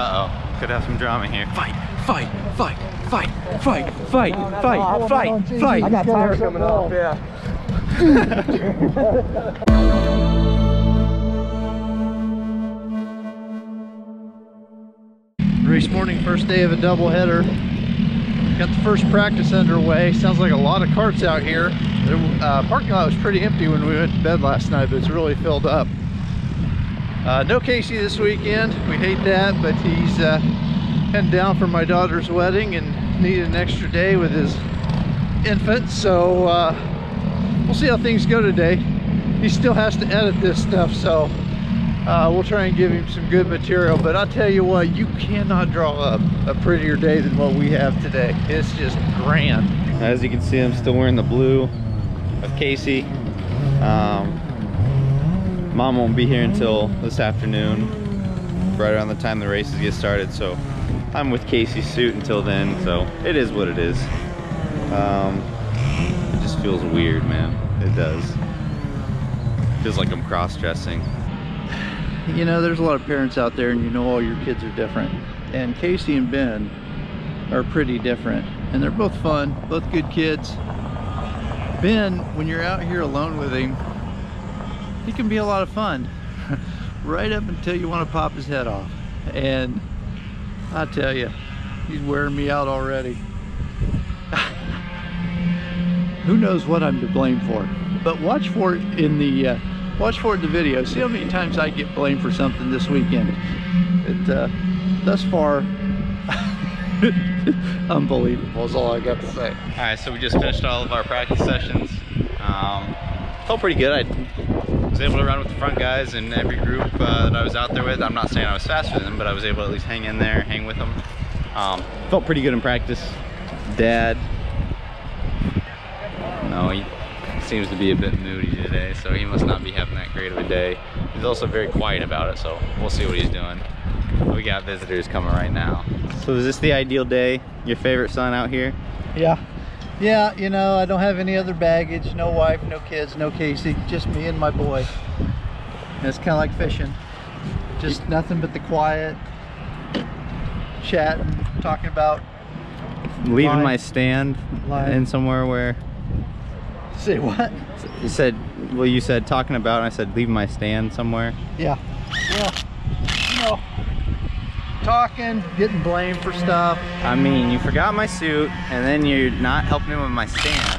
Uh-oh, could have some drama here. Fight, fight, fight, fight, fight, fight, fight, fight, fight. I got tires coming off, yeah. Race morning, first day of a doubleheader. Got the first practice underway. Sounds like a lot of carts out here. The parking lot was pretty empty when we went to bed last night, but it's really filled up. No Casey this weekend. We hate that, but he's heading down for my daughter's wedding and needed an extra day with his infant. So we'll see how things go today. He still has to edit this stuff, so we'll try and give him some good material, but I'll tell you what, you cannot draw up a prettier day than what we have today. It's just grand. As you can see, I'm still wearing the blue of Casey. Mom won't be here until this afternoon, right around the time the races get started, so I'm with Casey's suit until then, so it is what it is. It just feels weird, man. It does. Feels like I'm cross-dressing. You know, there's a lot of parents out there, and you know all your kids are different. And Casey and Ben are pretty different. And they're both fun, both good kids. Ben, when you're out here alone with him, he can be a lot of fun. Right up until you want to pop his head off. And I tell you, he's wearing me out already. Who knows what I'm to blame for. But watch for it in the... watch for it in the video. See how many times I get blamed for something this weekend. It, thus far, unbelievable is all I got to say. All right, so we just finished all of our practice sessions. Felt pretty good. I was able to run with the front guys in every group that I was out there with. I'm not saying I was faster than them, but I was able to at least hang in there, hang with them. Felt pretty good in practice. Dad, no, he seems to be a bit moody today, so he must not be having that great of a day. He's also very quiet about it, so we'll see what he's doing. We got visitors coming right now. So is this the ideal day? Your favorite son out here? Yeah. Yeah, you know, I don't have any other baggage. No wife, no kids, no Casey. Just me and my boy. And it's kind of like fishing. Just nothing but the quiet, chatting, talking about leaving life. My stand life. In somewhere where... Say what? You said, well, you said talking about, and I said leave my stand somewhere. Yeah. Yeah. You know, talking, getting blamed for stuff. I mean, you forgot my suit, and then you're not helping me with my stand.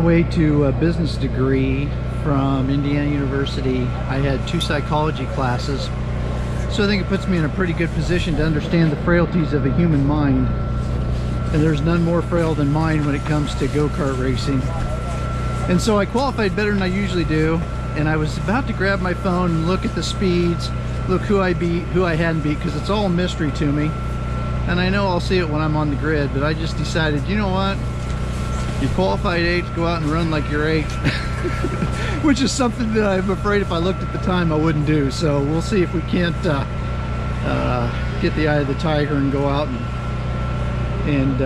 Way to a business degree from Indiana University. I had 2 psychology classes, so I think it puts me in a pretty good position to understand the frailties of a human mind, and there's none more frail than mine when it comes to go-kart racing. And so I qualified better than I usually do, and I was about to grab my phone and look at the speeds, look who I beat, who I hadn't beat, because it's all a mystery to me, and I know I'll see it when I'm on the grid, but I just decided, you know what? You qualified 8th, go out and run like you're 8th, which is something that I'm afraid if I looked at the time I wouldn't do. So we'll see if we can't get the eye of the tiger and go out and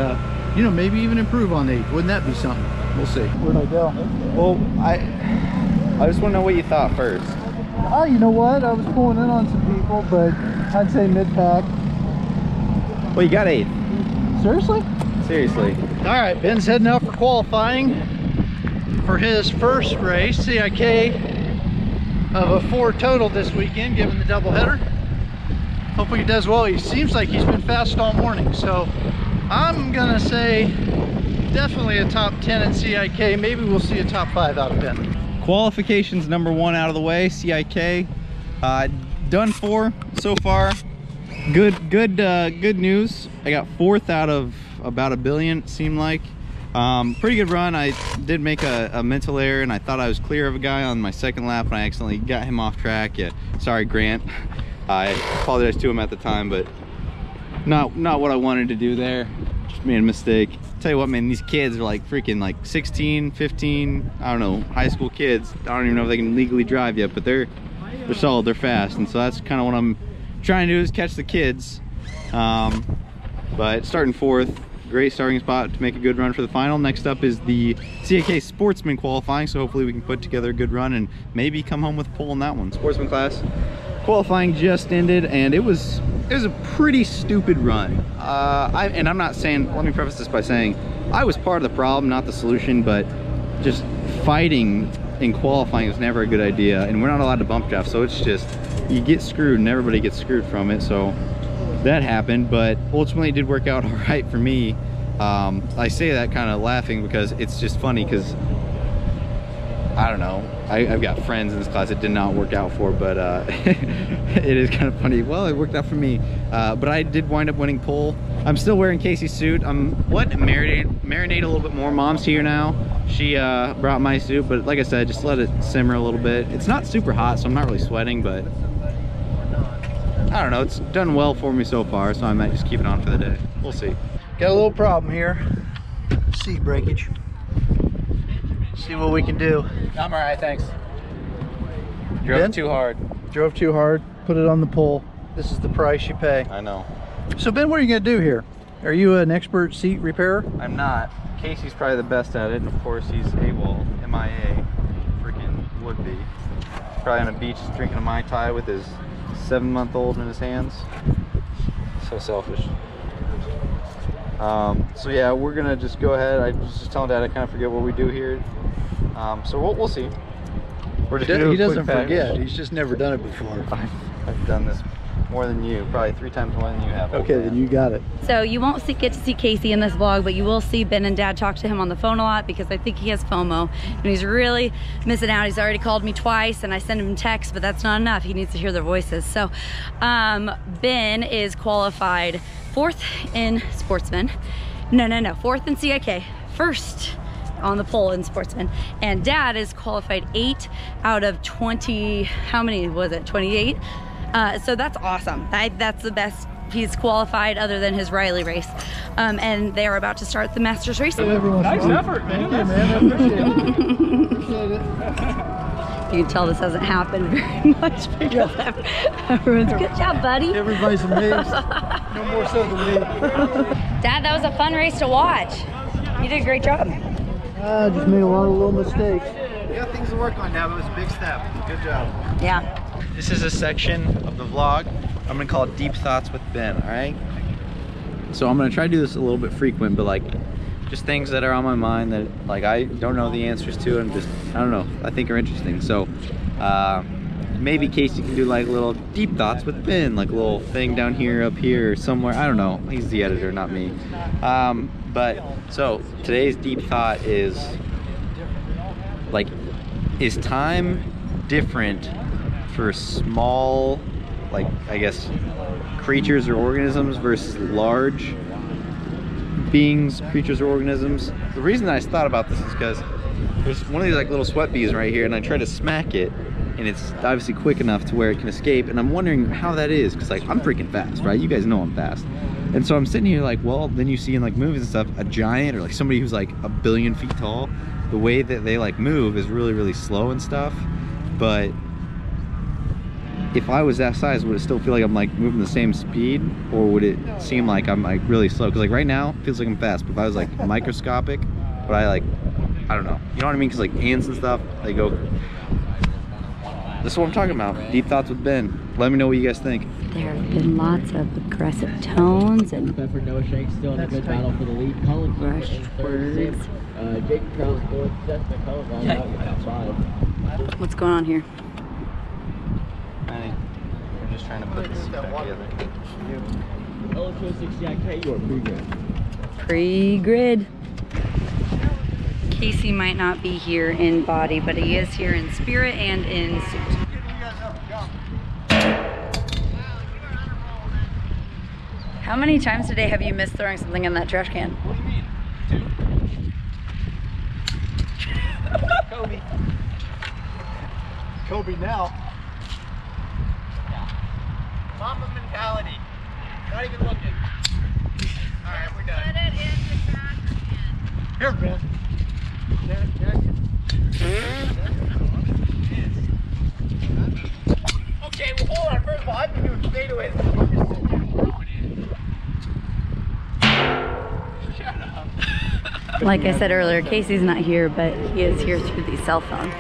you know, maybe even improve on 8th. Wouldn't that be something? We'll see. Where'd I go? Well, I just want to know what you thought first. Oh, you know what? I was pulling in on some people, but I'd say mid-pack. Well, you got 8th. Seriously? Seriously. All right, Ben's heading out for qualifying for his first race, CIK, of a 4 total this weekend, given the doubleheader. Hopefully he does well. He seems like he's been fast all morning, so I'm gonna say definitely a top 10 in CIK. Maybe we'll see a top 5 out of Ben. Qualifications number one out of the way, CIK. Done four so far. Good news. I got fourth out of about a billion, it seemed like. Pretty good run. I did make a mental error, and I thought I was clear of a guy on my second lap, and I accidentally got him off track. Yeah, sorry, Grant. I apologized to him at the time, but not what I wanted to do there. Just made a mistake. Tell you what, man, these kids are like freaking like 16, 15, I don't know, high school kids. I don't even know if they can legally drive yet, but they're solid, they're fast, and so that's kind of what I'm trying to do, is catch the kids. But starting fourth, great starting spot to make a good run for the final. Next up is the CAK Sportsman qualifying, so hopefully we can put together a good run and maybe come home with a pole in that one. Sportsman class qualifying just ended, and it was a pretty stupid run. I'm not saying, let me preface this by saying, I was part of the problem, not the solution, but just fighting in qualifying is never a good idea, and we're not allowed to bump draft, so it's just, you get screwed and everybody gets screwed from it, so that happened, but ultimately it did work out all right for me. I say that kind of laughing because it's just funny, because I don't know, I've got friends in this class it did not work out for, but it is kind of funny. Well, it worked out for me, but I did wind up winning pole. I'm still wearing Casey's suit. Marinate a little bit more. Mom's here now. She brought my suit, but like I said, just let it simmer a little bit. It's not super hot, so I'm not really sweating, but I don't know, it's done well for me so far, so I might just keep it on for the day. We'll see. Got a little problem here. Seat breakage. See what we can do. I'm all right, thanks. Drove too hard, put it on the pole. This is the price you pay. I know. So Ben, what are you gonna do here? Are you an expert seat repairer? I'm not. Casey's probably the best at it, and of course he's AWOL, MIA, freaking would be. Probably on a beach drinking a Mai Tai with his 7-month-old in his hands. So selfish. So yeah, we're gonna just go ahead. I was just telling Dad I kind of forget what we do here. So we'll see. We're just he doesn't forget. He's just never done it before. I've done this more than you, probably 3 times more than you have. Okay, then you got it. So you won't get to see Casey in this vlog, but you will see Ben and Dad talk to him on the phone a lot, because I think he has FOMO and he's really missing out. He's already called me twice, and I send him texts, but that's not enough. He needs to hear their voices. So Ben is qualified fourth in Sportsman. No, fourth in CIK. First on the pole in Sportsman. And Dad is qualified 8 out of 20, how many was it, 28? So that's awesome. That's the best he's qualified other than his Riley race. And they are about to start the Masters race. Nice effort, man. Thank you, man. I appreciate it. Appreciate it. You can tell this hasn't happened very much because everyone's, good job, buddy. Everybody's amazed. No more so than me. Dad, that was a fun race to watch. You did a great job. I just made a lot of little mistakes. We got things to work on now, but it was a big step. Good job. Yeah. This is a section of the vlog I'm going to call Deep Thoughts with Ben, all right? So I'm going to try to do this a little bit frequent, but like, just things that are on my mind that like I don't know the answers to, and just, I don't know, I think are interesting. So maybe Casey can do like little deep thoughts with Ben, like a little thing down here, up here, or somewhere. I don't know, he's the editor, not me. But so today's deep thought is like, is time different for small, like I guess creatures or organisms versus large beings, creatures, or organisms? The reason I thought about this is because there's one of these like little sweat bees right here, and I try to smack it, and it's obviously quick enough to where it can escape, and I'm wondering how that is, because like I'm freaking fast, right? You guys know I'm fast. And so I'm sitting here like, well, then you see in like movies and stuff, a giant or like somebody who's like a billion feet tall, the way that they like move is really, really slow and stuff. But if I was that size, would it still feel like I'm like moving the same speed, or would it seem like I'm like really slow? Because like right now it feels like I'm fast, but if I was like microscopic, but I like, I don't know, you know what I mean? Because like ants and stuff, they go. This is what I'm talking about. Deep Thoughts with Ben. Let me know what you guys think. There have been lots of aggressive tones and pepper no shake, still in a good battle for the lead. Colin rush words. Jake Crown's fourth, Seth McCullough on top 5. What's going on here? We're just trying to put this back together. L206 JIK, you are pre-grid. Pre-grid. Casey might not be here in body, but he is here in spirit and in suit. How many times today have you missed throwing something in that trash can? What do you mean? Two. Kobe. Kobe now. Yeah. Mamba mentality. Not even looking. All right, we're done. Put it in the trash can. Here, Ben. Okay, well, hold on. First of all, I've been doing fadeaways. Like I said earlier, Casey's not here, but he is here through the cell phone.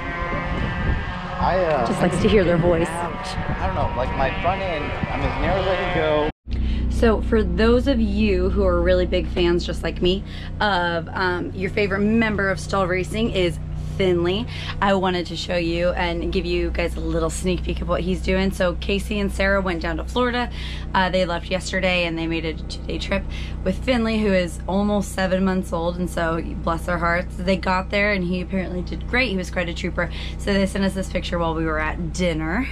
Just likes to hear their voice. I don't know, like my front end, I'm as narrow as I can go. So for those of you who are really big fans, just like me, of your favorite member of Stahl Racing is Finley, I wanted to show you and give you guys a little sneak peek of what he's doing. So Casey and Sarah went down to Florida. They left yesterday and they made a two-day trip with Finley, who is almost 7 months old, and so bless their hearts. They got there and he apparently did great. He was quite a trooper. So they sent us this picture while we were at dinner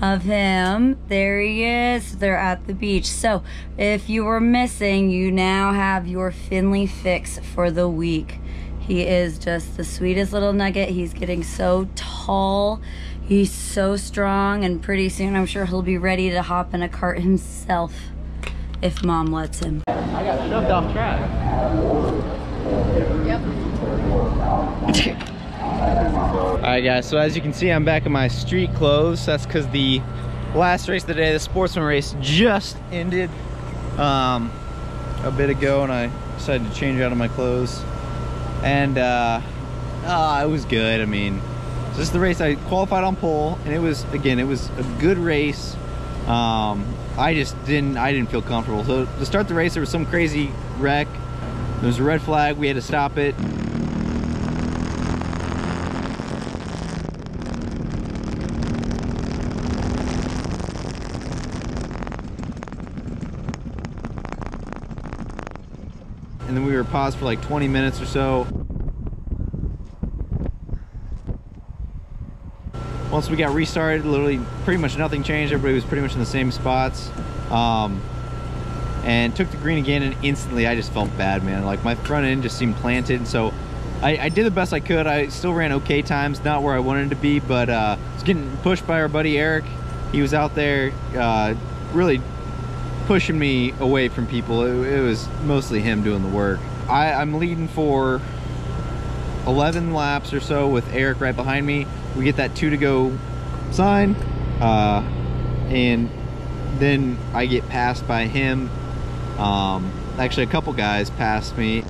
of him. There he is. They're at the beach. So if you were missing, you now have your Finley fix for the week. He is just the sweetest little nugget. He's getting so tall. He's so strong, and pretty soon I'm sure he'll be ready to hop in a cart himself if mom lets him. I got shoved off track. Yep. Alright guys, so as you can see, I'm back in my street clothes. That's because the last race of the day, the sportsman race, just ended a bit ago, and I decided to change out of my clothes. And it was good. I mean, this is the race I qualified on pole, and it was, again, it was a good race. I just didn't feel comfortable. So to start the race, there was some crazy wreck. There was a red flag. We had to stop it. And then we were paused for like 20 minutes or so. Once we got restarted, literally pretty much nothing changed. Everybody was pretty much in the same spots. And took the green again, and instantly I just felt bad, man. Like my front end just seemed planted. So I did the best I could. I still ran okay times, not where I wanted to be, but I was getting pushed by our buddy Eric. He was out there really pushing me away from people. It was mostly him doing the work. I'm leading for 11 laps or so with Eric right behind me. We get that 2 to go sign, and then I get passed by him. Actually, a couple guys passed me.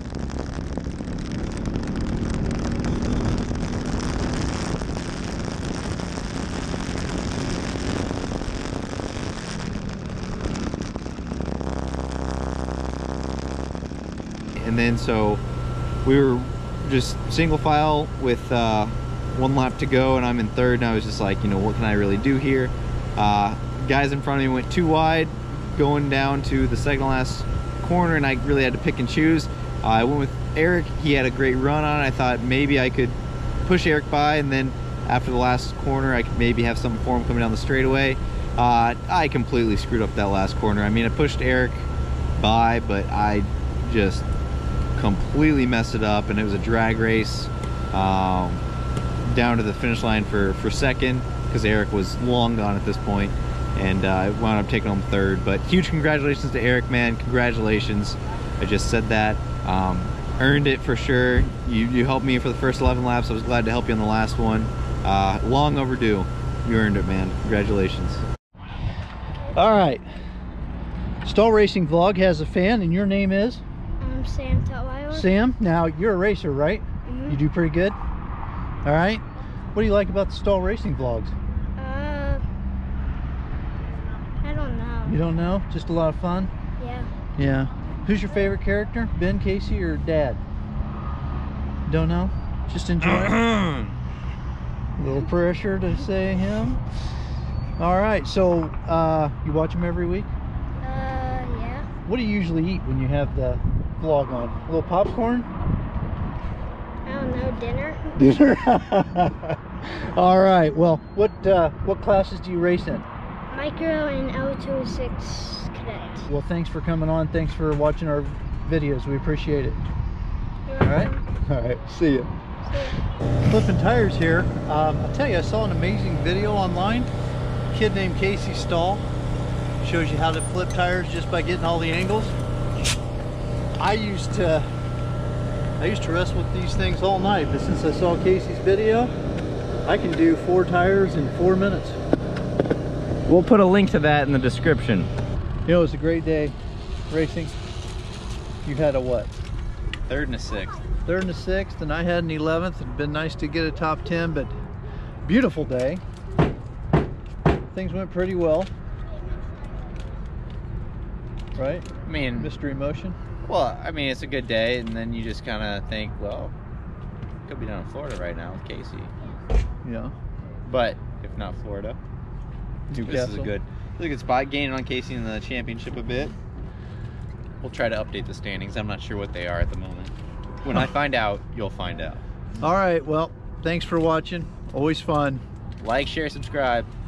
And then so we were just single file with one lap to go, and I'm in third, and I was just like, you know, what can I really do here? Guys in front of me went too wide going down to the second last corner, and I really had to pick and choose. I went with Eric. He had a great run on it. I thought maybe I could push Eric by, and then after the last corner I could maybe have something for him coming down the straightaway. I completely screwed up that last corner. I mean, I pushed Eric by, but I just completely messed it up, and it was a drag race down to the finish line for second, because Eric was long gone at this point, and I wound up taking home third. But huge congratulations to Eric, man. Congratulations. I just said that. Earned it for sure. You helped me for the first 11 laps. I was glad to help you on the last one. Long overdue. You earned it, man. Congratulations. All right, Stahl Racing Vlog has a fan, and your name is? I'm Sam Tutwiler. Sam, now you're a racer, right? Mm-hmm. You do pretty good. All right. What do you like about the Stahl Racing Vlogs? I don't know. You don't know? Just a lot of fun? Yeah. Yeah. Who's your favorite character? Ben, Casey, or Dad? Don't know? Just enjoy it? A little pressure to say him. All right. So you watch him every week? Yeah. What do you usually eat when you have the vlog on? A little popcorn? Dinner. Dinner. All right. Well, what classes do you race in? Micro and L206 Cadet. Well, thanks for coming on. Thanks for watching our videos. We appreciate it. All right. All right. See you. Flipping tires here. I'll tell you, I saw an amazing video online. A kid named Casey Stahl shows you how to flip tires just by getting all the angles. I used to wrestle with these things all night, but since I saw Casey's video, I can do 4 tires in 4 minutes. We'll put a link to that in the description. You know, it's a great day racing. You had a what? 3rd and a 6th. 3rd and a 6th, and I had an 11th. It'd been nice to get a top 10, but beautiful day. Things went pretty well, right? I mean, mystery motion. Well, I mean, it's a good day, and then you just kind of think, well, could be down in Florida right now with Casey. Yeah. But if not Florida, this is a good spot. Gaining on Casey in the championship a bit. We'll try to update the standings. I'm not sure what they are at the moment. When I find out, you'll find out. All right. Well, thanks for watching. Always fun. Like, share, subscribe.